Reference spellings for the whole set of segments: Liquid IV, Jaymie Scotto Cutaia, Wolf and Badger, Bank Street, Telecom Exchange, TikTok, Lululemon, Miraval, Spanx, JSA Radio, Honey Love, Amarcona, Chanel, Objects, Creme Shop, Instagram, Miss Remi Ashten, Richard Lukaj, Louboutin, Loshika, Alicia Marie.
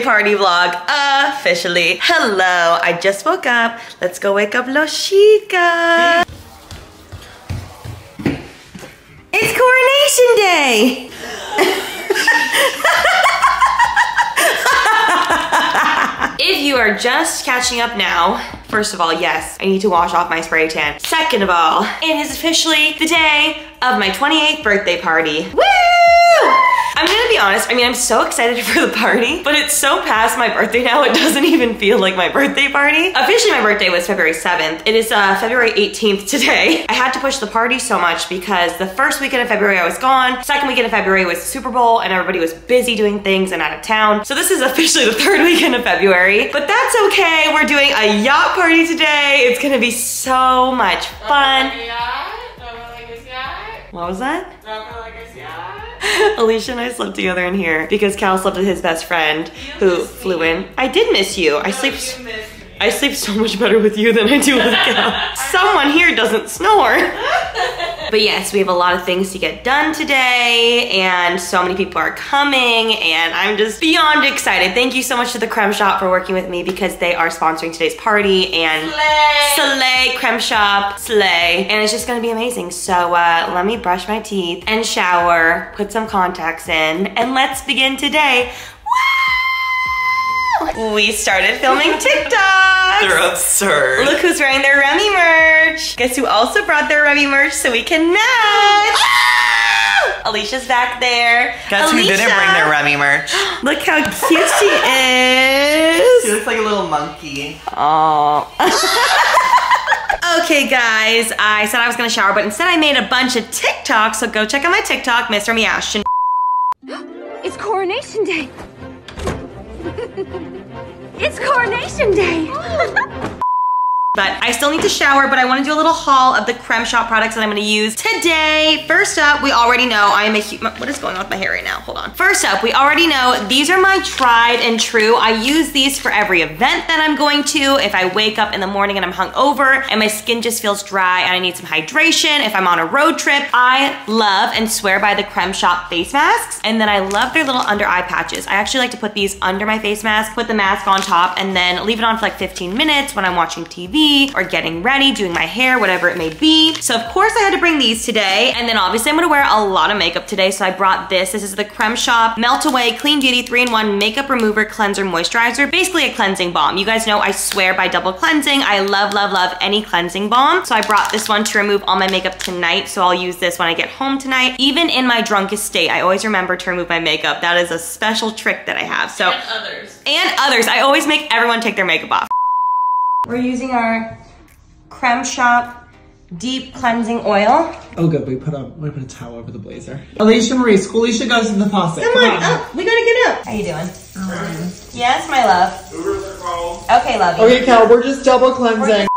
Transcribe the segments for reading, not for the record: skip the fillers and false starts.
birthday party vlog officially. Hello, I just woke up. Let's go wake up Loshika. It's coronation day. If you are just catching up now, first of all, yes, I need to wash off my spray tan. Second of all, it is officially the day of my 28th birthday party. Woo! I'm gonna be honest, I mean, I'm so excited for the party, but it's so past my birthday now, it doesn't even feel like my birthday party. Officially, my birthday was February 7th. It is February 18th today. I had to push the party so much because the first weekend of February I was gone, second weekend of February was Super Bowl and everybody was busy doing things and out of town. So this is officially the third weekend of February, but that's okay. We're doing a yacht party today. It's gonna be so much fun. What was that? Alicia and I slept together in here because Cal slept with his best friend who flew in. I did miss you. I sleep so much better with you than I do with Cal. Someone here doesn't snore. But yes, we have a lot of things to get done today and so many people are coming and I'm just beyond excited. Thank you so much to the Creme Shop for working with me because they are sponsoring today's party and slay Creme Shop, slay. And it's just gonna be amazing. So let me brush my teeth and shower, put some contacts in and let's begin today. Woo! We started filming TikTok. They're absurd. Look who's wearing their Remi merch. Guess who also brought their Remi merch so we can match. Ah! Alicia's back there. Guess Alicia. Who didn't bring their Remi merch. Look how cute she is. She looks like a little monkey. Oh. Okay guys, I said I was gonna shower, but instead I made a bunch of TikToks, so go check out my TikTok, Miss Remi Ashten. It's coronation day. It's coronation day! But I still need to shower, but I want to do a little haul of the Creme Shop products that I'm going to use today. First up, we already know I am a huge, what is going on with my hair right now? Hold on. First up, we already know these are my tried and true. I use these for every event that I'm going to. If I wake up in the morning and I'm hungover and my skin just feels dry and I need some hydration, if I'm on a road trip, I love and swear by the Creme Shop face masks. And then I love their little under eye patches. I actually like to put these under my face mask, put the mask on top, and then leave it on for like 15 minutes when I'm watching TV or getting ready, doing my hair, whatever it may be. So of course I had to bring these today. And then obviously I'm gonna wear a lot of makeup today, so I brought this. This is the Creme Shop Melt Away Clean Beauty 3-in-1 Makeup Remover Cleanser Moisturizer. Basically a cleansing balm. You guys know I swear by double cleansing. I love, love, love any cleansing balm. So I brought this one to remove all my makeup tonight. So I'll use this when I get home tonight. Even in my drunkest state, I always remember to remove my makeup. That is a special trick that I have. So and others. And others. I always make everyone take their makeup off. We're using our Creme Shop Deep Cleansing Oil. Oh good, we put a towel over the blazer. Alicia Marie, Schoolicia goes to the faucet. Come on up, we gotta get up. How you doing? Right. Yes, my love. Okay, love you. Okay, Cal, we're just double cleansing.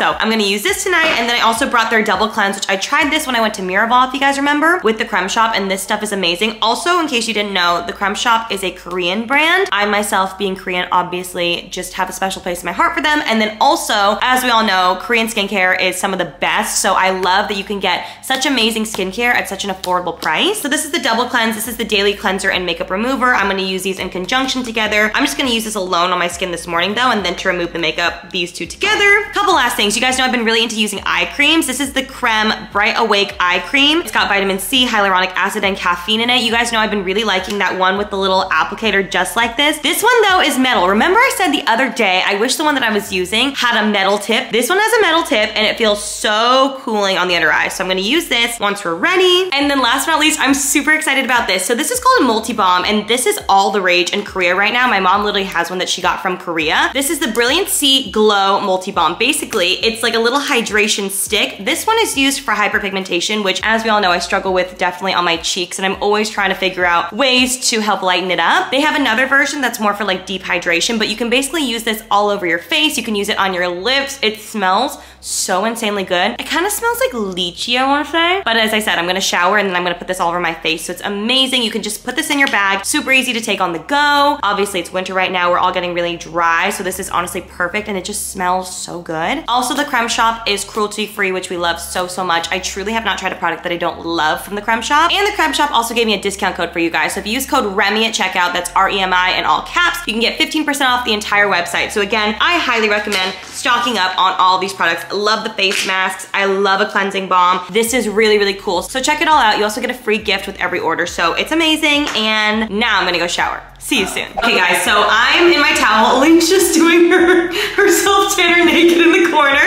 So I'm gonna use this tonight, and then I also brought their double cleanse, which I tried this when I went to Miraval, if you guys remember, with the Creme Shop, and this stuff is amazing. Also, in case you didn't know, the Creme Shop is a Korean brand. I myself, being Korean, obviously just have a special place in my heart for them. And then also, as we all know, Korean skincare is some of the best, so I love that you can get such amazing skincare at such an affordable price. So this is the double cleanse, this is the daily cleanser and makeup remover. I'm gonna use these in conjunction together. I'm just gonna use this alone on my skin this morning though, and then to remove the makeup, these two together. Couple last things. You guys know I've been really into using eye creams. This is the Creme Bright Awake Eye Cream. It's got vitamin C, hyaluronic acid, and caffeine in it. You guys know I've been really liking that one with the little applicator just like this. This one though is metal. Remember I said the other day, I wish the one that I was using had a metal tip. This one has a metal tip and it feels so cooling on the under eye. So I'm gonna use this once we're ready. And then last but not least, I'm super excited about this. So this is called a multi-balm and this is all the rage in Korea right now. My mom literally has one that she got from Korea. This is the Brilliancy Glow Multi-Balm. Basically, it's like a little hydration stick. This one is used for hyperpigmentation, which as we all know, I struggle with definitely on my cheeks and I'm always trying to figure out ways to help lighten it up. They have another version that's more for like deep hydration, but you can basically use this all over your face. You can use it on your lips. It smells so insanely good. It kind of smells like lychee, I want to say. But as I said, I'm going to shower and then I'm going to put this all over my face. So it's amazing. You can just put this in your bag. Super easy to take on the go. Obviously, it's winter right now. We're all getting really dry. So this is honestly perfect and it just smells so good. Also, the Creme Shop is cruelty-free, which we love so, so much. I truly have not tried a product that I don't love from the Creme Shop. And the Creme Shop also gave me a discount code for you guys. So if you use code REMI at checkout, that's R-E-M-I in all caps, you can get 15% off the entire website. So again, I highly recommend stocking up on all these products. I love the face masks. I love a cleansing balm. This is really, really cool. So check it all out. You also get a free gift with every order. So it's amazing. And now I'm gonna go shower. See you soon. Okay guys, so I'm in my towel. Lynn's just doing her self-tanner naked in the corner,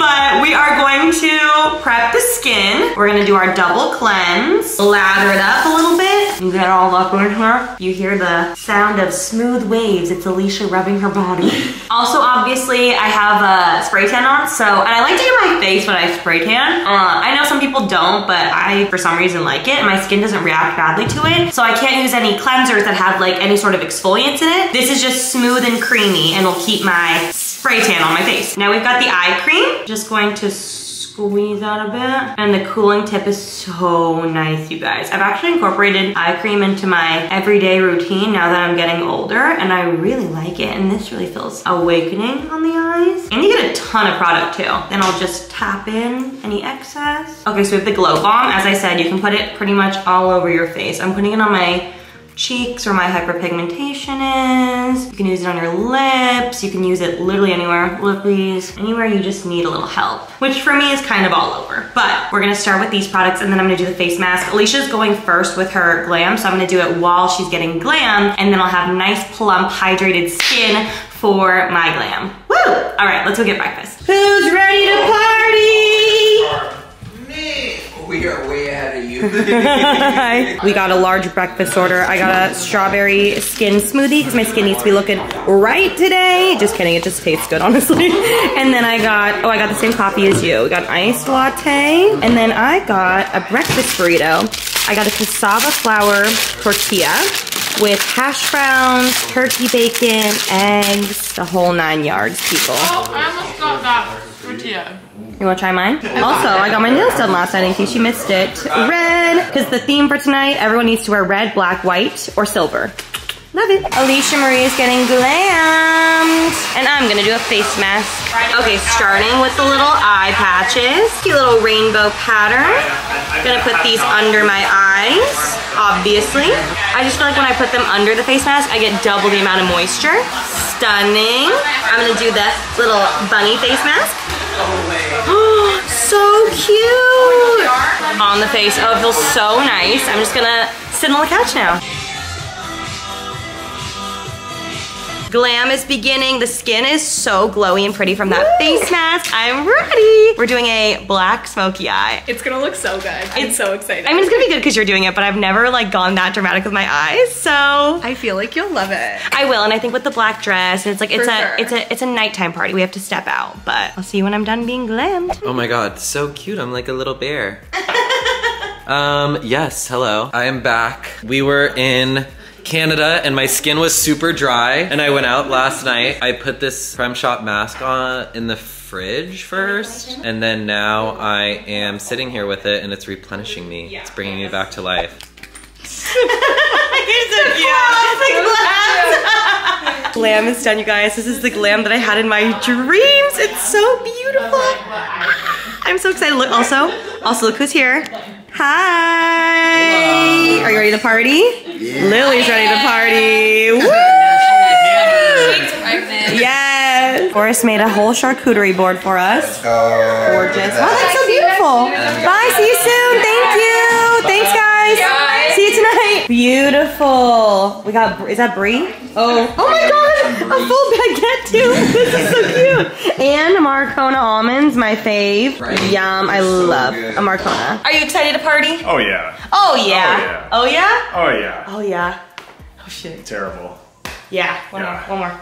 but we are going to prep the skin. We're gonna do our double cleanse, lather it up a little bit. You get all up in her. You hear the sound of smooth waves. It's Alicia rubbing her body. Also, obviously, I have a spray tan on, so, and I like to do my face when I spray tan. I know some people don't, but I, for some reason, like it. My skin doesn't react badly to it, so I can't use any cleansers that have like any sort of exfoliants in it. This is just smooth and creamy and will keep my spray tan on my face. Now we've got the eye cream. Just going to squeeze out a bit. And the cooling tip is so nice, you guys. I've actually incorporated eye cream into my everyday routine now that I'm getting older, and I really like it. And this really feels awakening on the eyes. And you get a ton of product too. Then I'll just tap in any excess. Okay, so we have the glow balm. As I said, you can put it pretty much all over your face. I'm putting it on my cheeks where my hyperpigmentation is. You can use it on your lips. You can use it literally anywhere. Lippies, anywhere you just need a little help, which for me is kind of all over. But we're gonna start with these products and then I'm gonna do the face mask. Alicia's going first with her glam, so I'm gonna do it while she's getting glam, and then I'll have nice, plump, hydrated skin for my glam. Woo! All right, let's go get breakfast. Who's ready to party? We are way ahead of you. We got a large breakfast order. I got a strawberry skin smoothie because my skin needs to be looking right today. Just kidding, it just tastes good, honestly. And then I got, oh, I got the same coffee as you. We got an iced latte. And then I got a breakfast burrito. I got a cassava flour tortilla with hash browns, turkey bacon, eggs, the whole 9 yards, people. Oh, I almost got that tortilla. You wanna try mine? Also, I got my nails done last night in case you missed it. Red, because the theme for tonight, everyone needs to wear red, black, white, or silver. Love it. Alicia Marie is getting glammed. And I'm gonna do a face mask. Okay, starting with the little eye patches. Cute little rainbow pattern. Gonna put these under my eyes, obviously. I just feel like when I put them under the face mask, I get double the amount of moisture. Stunning. I'm gonna do the little bunny face mask. So cute. On the face, oh, it feels so nice. I'm just gonna sit on the couch now. Glam is beginning. The skin is so glowy and pretty from that face mask. I'm ready. We're doing a black smoky eye. It's gonna look so good. I'm so excited. I mean, it's gonna be good because you're doing it, but I've never like gone that dramatic with my eyes, so. I feel like you'll love it. I will, and I think with the black dress, and it's like, it's a nighttime party. We have to step out, but I'll see you when I'm done being glammed. Oh my God, so cute. I'm like a little bear. Yes, hello. I am back. We were in Canada and my skin was super dry and I went out last night. I put this Creme Shop mask on in the fridge first and then now I am sitting here with it and it's replenishing me. It's bringing me back to life. Glam is done, you guys. This is the glam that I had in my dreams. It's so beautiful. I'm so excited. Look, also look who's here. Hi! Hello. Are you ready to party? Yeah. Lily's ready to party. Woo! Yes! Boris made a whole charcuterie board for us. Gorgeous. Wow, that's so beautiful. Bye, see you soon. Thank you. Thanks, guys. See you tonight. Beautiful. We got, is that brie? Oh my God, a full baguette too. This is so cute. And Amarcona almonds, my fave. Right. Yum, I love Amarcona. Are you excited to party? Oh yeah. Oh yeah. Oh yeah? Oh yeah. Oh yeah. Oh shit. Terrible. Yeah, one more.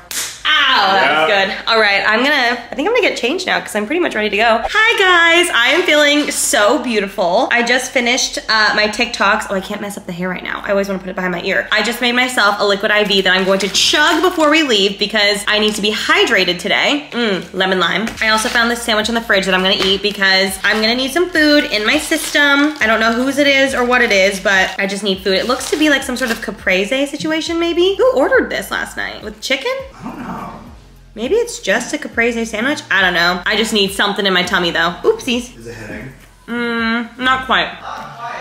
That was good. All right, I think I'm gonna get changed now because I'm pretty much ready to go. Hi guys, I am feeling so beautiful. I just finished my TikToks. Oh, I can't mess up the hair right now. I always wanna put it behind my ear. I just made myself a liquid IV that I'm going to chug before we leave because I need to be hydrated today. Lemon lime. I also found this sandwich in the fridge that I'm gonna eat because I'm gonna need some food in my system. I don't know whose it is or what it is, but I just need food. It looks to be like some sort of caprese situation maybe. Who ordered this last night? With chicken? I don't know. Maybe it's just a caprese sandwich? I don't know. I just need something in my tummy though. Oopsies. Is it hitting? Not quite.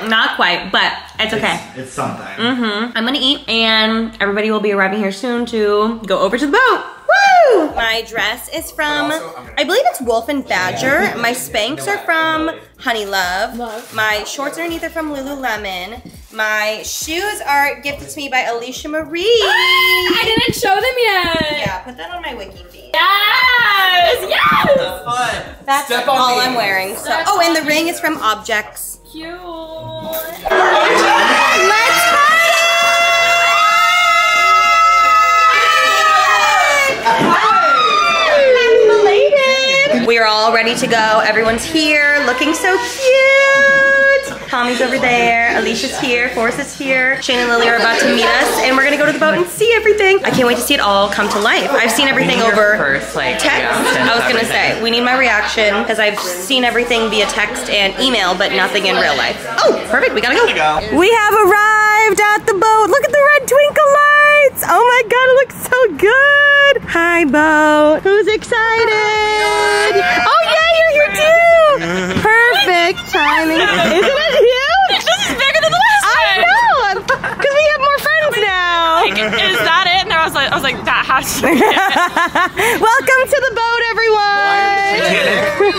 Not quite, but it's okay. It's something. I'm gonna eat and everybody will be arriving here soon to go over to the boat. Woo! My dress is from, I believe it's Wolf and Badger. My Spanx are from Honey Love. My shorts underneath are from Lululemon. My shoes are gifted to me by Alicia Marie. I didn't show them yet. Yeah, put that on my wiki feed. Yes, yes! That's fun. That's all I'm wearing. So. Oh, and the ring is from Objects. Cute. Let's party! Happy belated. We are all ready to go. Everyone's here, looking so cute. Tommy's over there, Alicia's here, Forrest is here, Shane and Lily are about to meet us, and we're gonna go to the boat and see everything. I can't wait to see it all come to life. I've seen everything over text. I was gonna say, we need my reaction, because I've seen everything via text and email, but nothing in real life. Oh, perfect, we gotta go. We have arrived at the boat. Look at the red twinkle lights. Oh my God, it looks so good. Hi, Bo. Who's excited? Oh yeah, you're here too. Perfect timing. Isn't it? This is bigger than the last one. I know, because we have more friends now. Like, is that it? And I was like, that has to be it. Welcome to the boat, everyone.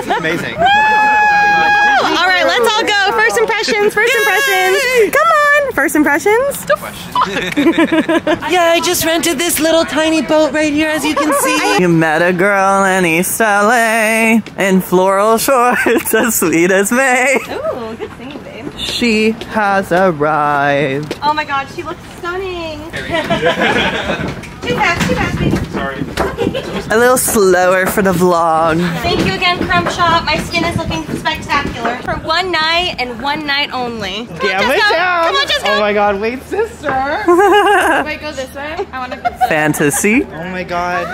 It's amazing. All right, let's all go. First impressions. First impressions. Come on, first impressions. Yeah, I just rented this little tiny boat right here, as you can see. You met a girl in East LA in floral shorts as sweet as May. Ooh, good thing. She has arrived. Oh my God, she looks stunning. Too fast, too fast, baby. Sorry. A little slower for the vlog. Thank you again, Creme Shop. My skin is looking spectacular. For one night and one night only. Come on, down. Come on, Jessica. Oh my God, wait, sister. Wait, go this way. I want to fantasy. Oh my God.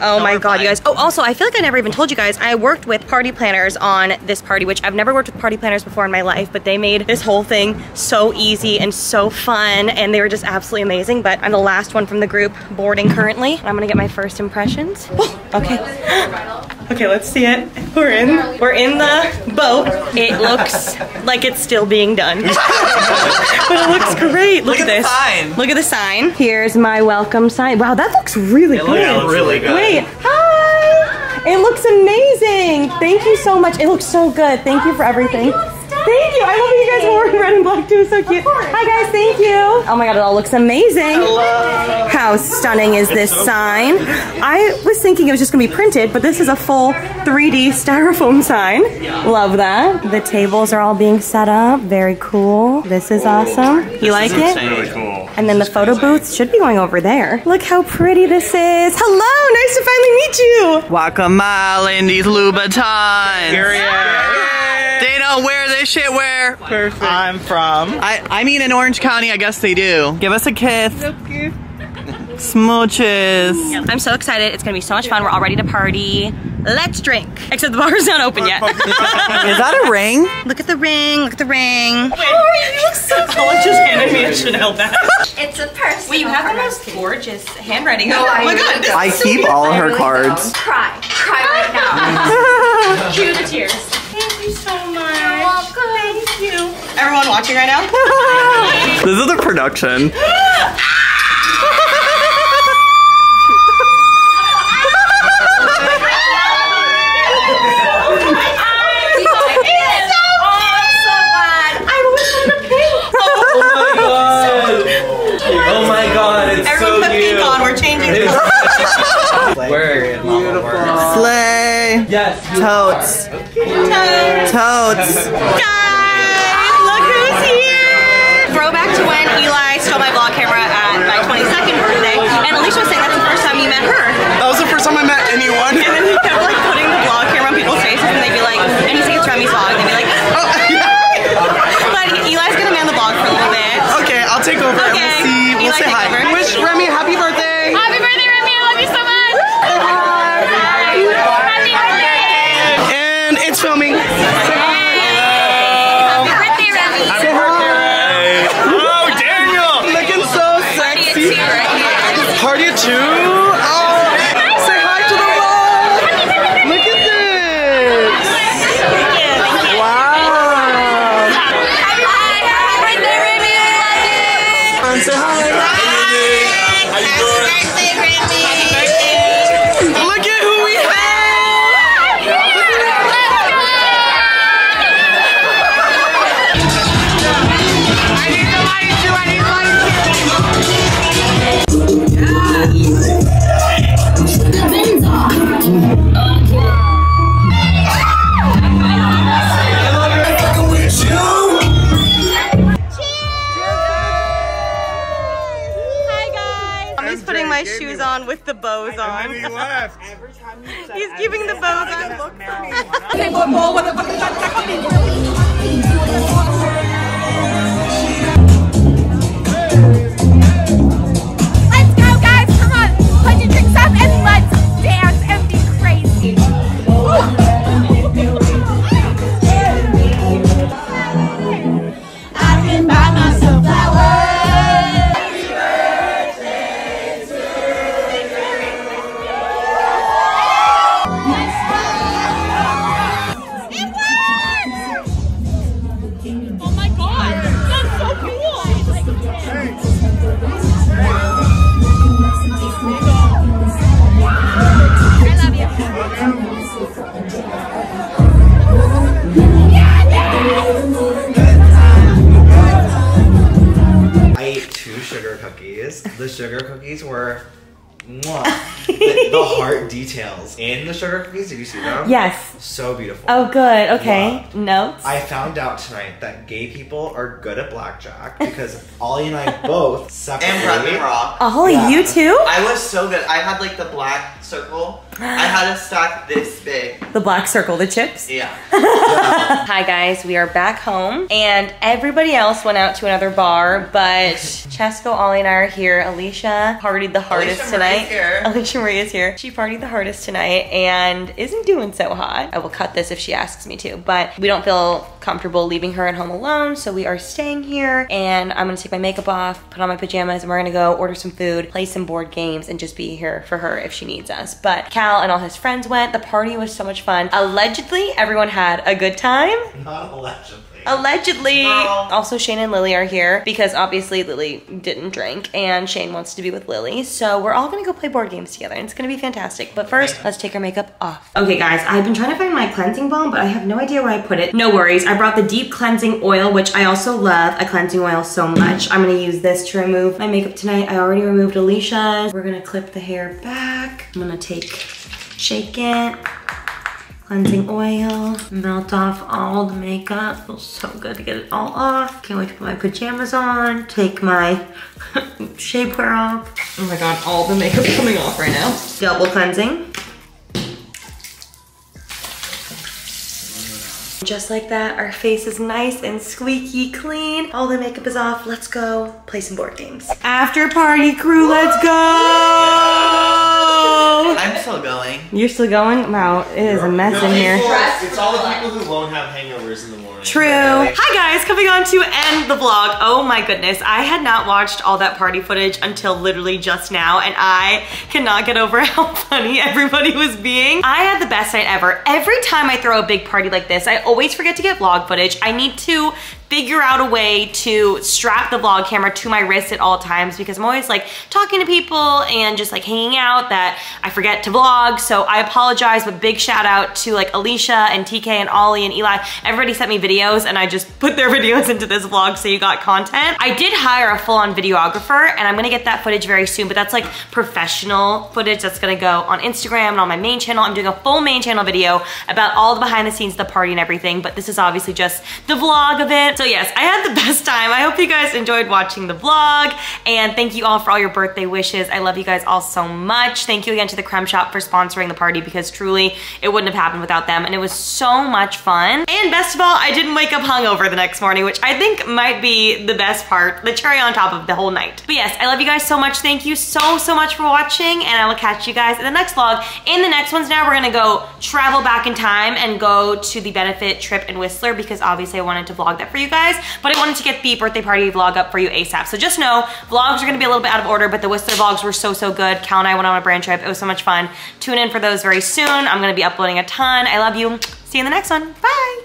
Oh my God, you guys. Oh, also, I feel like I never even told you guys, I worked with party planners on this party, which I've never worked with party planners before in my life, but they made this whole thing so easy and so fun, and they were just absolutely amazing, but I'm the last one from the group boarding currently, and I'm gonna get my first impressions. Okay. Okay, let's see it. We're in the boat. It looks like it's still being done. But it looks great. Look at this. Sign. Look at the sign. Here's my welcome sign. Wow, that looks really good. It looks really good. Wait, hi! It looks amazing. Thank you so much. It looks so good. Thank you for everything. Thank you. I love that you guys were wearing red and black too. It's so cute. Hi guys, thank you. Oh my God, it all looks amazing. Hello. How stunning is this sign? I was thinking it was just gonna be printed, but this is a full 3D styrofoam sign. Love that. The tables are all being set up. Very cool. This is awesome. You like it? Really cool. And then the photo booths should be going over there. Look how pretty this is. Hello, nice to finally meet you. Walk a mile in these Louboutins. Here they don't wear this shit where perfect. I'm from. I mean in Orange County, I guess they do. Give us a kiss. So cute. Smooches. I'm so excited. It's gonna be so much fun. We're all ready to party. Let's drink. Except the bar's not open yet. Is that a ring? Look at the ring. Look at the ring. Wait, oh, you look so good. Someone just handed me a Chanel bag. It's a purse. Well, you have the most gorgeous handwriting. No, oh my God. I keep all her cards. Cry. Cry right now. Cue the tears. Thank you so much. You're welcome. Thank you. Everyone watching right now? This is the production. Word. Slay. Yes. Totes. Totes. Totes. Guys, look who's here. Throwback to when Eli stole my vlog camera at my 22nd birthday. And Alicia was saying that's the first time time you met her? That was the first time I met anyone. And then he kept like putting the blog here on people's faces, and they'd be like, and he'd say it's Remi's vlog, and they'd be like, oh. But Eli's gonna man the blog for a little bit. Okay, I'll take over. Okay. And we'll say hi. Over. Wish Remi happy birthday. Happy birthday, Remi! I love you so much. Happy birthday. And it's filming. Two. Oh, say hi to the world! Look at this! Wow! Happy birthday, Remi! Say hi! Happy birthday, Remi! Look at who we have! Shoes on with the bows on. He's giving the bows on. Look Let's go, guys! Come on, put your drinks up and let's dance and be crazy. I can buy myself flowers. The sugar cookies were the heart details in the sugar cookies. Did you see them? Yes. So beautiful. Oh, good. Okay. Notes. I found out tonight that gay people are good at blackjack because Ollie and I both suck. And Remi rock. Ollie, you too? I was so good. I had like the black circle. I had a stack this big. The black circle, the chips? Yeah. Hi guys, we are back home and everybody else went out to another bar, but Chesco, Ollie, and I are here. Alicia partied the hardest tonight. Alicia Marie is here. She partied the hardest tonight and isn't doing so hot. I will cut this if she asks me to, but we don't feel comfortable leaving her at home alone, so we are staying here and I'm gonna take my makeup off, put on my pajamas, and we're gonna go order some food, play some board games, and just be here for her if she needs us. But Cal and all his friends went. The party was so much fun. Allegedly, everyone had a good time. Not allegedly. Allegedly. Girl. Also, Shane and Lily are here because obviously Lily didn't drink and Shane wants to be with Lily. So we're all gonna go play board games together and it's gonna be fantastic. But first, let's take our makeup off. Okay guys, I've been trying to find my cleansing balm, but I have no idea where I put it. No worries, I brought the deep cleansing oil, which I also love a cleansing oil so much. I'm gonna use this to remove my makeup tonight. I already removed Alicia's. We're gonna clip the hair back. I'm gonna shake it. Cleansing oil, melt off all the makeup. Feels so good to get it all off. Can't wait to put my pajamas on, take my shapewear off. Oh my god, all the makeup coming off right now. Double cleansing. Just like that, our face is nice and squeaky clean. All the makeup is off. Let's go play some board games. After party crew, let's go! I'm still going. You're still going? Wow, it is a mess in here. It's all the people who won't have hangovers in the morning. True. Hi guys, coming on to end the vlog. Oh my goodness, I had not watched all that party footage until literally just now, and I cannot get over how funny everybody was being. I had the best night ever. Every time I throw a big party like this, I always forget to get vlog footage. I need to figure out a way to strap the vlog camera to my wrist at all times because I'm always like talking to people and just like hanging out that I forget to vlog. So I apologize, but big shout out to like Alicia and TK and Ollie and Eli. Everybody sent me videos and I just put their videos into this vlog so you got content. I did hire a full-on videographer and I'm gonna get that footage very soon, but that's like professional footage that's gonna go on Instagram and on my main channel. I'm doing a full main channel video about all the behind the scenes, the party and everything, but this is obviously just the vlog of it. So yes, I had the best time. I hope you guys enjoyed watching the vlog, and thank you all for all your birthday wishes. I love you guys all so much. Thank you again to the Creme Shop for sponsoring the party, because truly it wouldn't have happened without them, and it was so much fun. And best of all, I didn't wake up hungover the next morning, which I think might be the best part, the cherry on top of the whole night. But yes, I love you guys so much. Thank you so much for watching, and I will catch you guys in the next vlog. In the next ones now, we're gonna go travel back in time and go to the benefit trip in Whistler, because obviously I wanted to vlog that for you guys, but I wanted to get the birthday party vlog up for you ASAP. So just know, vlogs are gonna be a little bit out of order, but the Whistler vlogs were so good. Cal and I went on a brand trip. It was so much fun. Tune in for those very soon. I'm gonna be uploading a ton. I love you. See you in the next one. Bye.